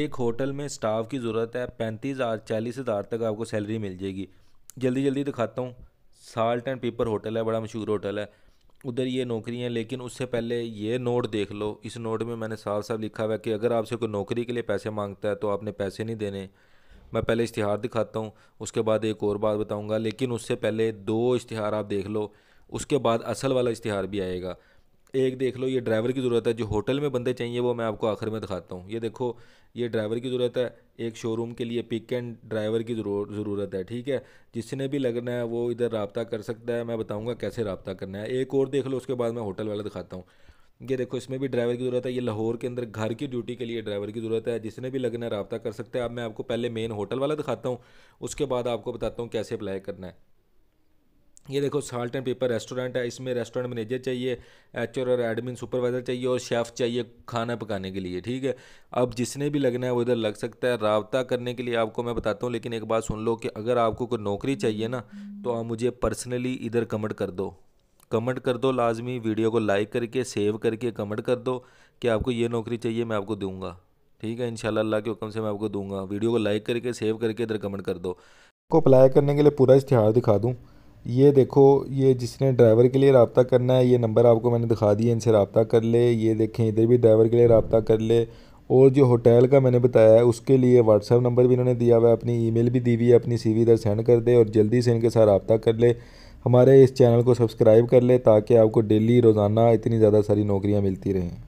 एक होटल में स्टाफ की ज़रूरत है, 35,000 40,000 तक आपको सैलरी मिल जाएगी। जल्दी जल्दी दिखाता हूँ। साल्ट एंड पेपर होटल है, बड़ा मशहूर होटल है, उधर ये नौकरी है। लेकिन उससे पहले ये नोट देख लो। इस नोट में मैंने साफ साफ लिखा हुआ है कि अगर आपसे कोई नौकरी के लिए पैसे मांगता है तो आपने पैसे नहीं देने। मैं पहले इश्तिहार दिखाता हूँ, उसके बाद एक और बात बताऊँगा। लेकिन उससे पहले दो इश्तिहार आप देख लो, उसके बाद असल वाला इश्तिहार भी आएगा। एक देख लो, ये ड्राइवर की ज़रूरत है। जो होटल में बंदे चाहिए वो मैं आपको आखिर में दिखाता हूँ। ये देखो, ये ड्राइवर की ज़रूरत है। एक शोरूम के लिए पिक एंड ड्राइवर की ज़रूरत है, ठीक है। जिसने भी लगना है वो इधर रब्ता कर सकता है, मैं बताऊँगा कैसे रब्ता करना है। एक और देख लो, उसके बाद मैं होटल वाला दिखाता हूँ। ये देखो, इसमें भी ड्राइवर की ज़रूरत है। ये लाहौर के अंदर घर की ड्यूटी के लिए ड्राइवर की ज़रूरत है। जिसने भी लगना है रब्ता कर सकता है। अब मैं आपको पहले मेन होटल वाला दिखाता हूँ, उसके बाद आपको बताता हूँ कैसे अप्लाई करना है। ये देखो, साल्ट एंड पेपर रेस्टोरेंट है। इसमें रेस्टोरेंट मैनेजर चाहिए, एचआर और एडमिन सुपरवाइज़र चाहिए और शेफ़ चाहिए खाना पकाने के लिए, ठीक है। अब जिसने भी लगना है वो इधर लग सकता है। राब्ता करने के लिए आपको मैं बताता हूँ, लेकिन एक बात सुन लो कि अगर आपको कोई नौकरी चाहिए ना तो आप मुझे पर्सनली इधर कमेंट कर दो लाजमी। वीडियो को लाइक करके, सेव करके कमेंट कर दो कि आपको ये नौकरी चाहिए, मैं आपको दूँगा, ठीक है। इंशाल्लाह अल्लाह के हुक्म से मैं आपको दूँगा। वीडियो को लाइक करके, सेव करके इधर कमेंट कर दो। आपको अप्लाई करने के लिए पूरा इश्तिहार दिखा दूँ। ये देखो, ये जिसने ड्राइवर के लिए रब्ता करना है, ये नंबर आपको मैंने दिखा दिए, इनसे रब्ता कर ले। ये देखें, इधर भी ड्राइवर के लिए रब्ता कर ले। और जो होटल का मैंने बताया है उसके लिए व्हाट्सएप नंबर भी इन्होंने दिया हुआ है, अपनी ईमेल भी दी हुई है। अपनी CV इधर सेंड कर दे और जल्दी से इनके साथ रब्ता कर ले। हमारे इस चैनल को सब्सक्राइब कर ले ताकि आपको डेली रोज़ाना इतनी ज़्यादा सारी नौकरियाँ मिलती रहें।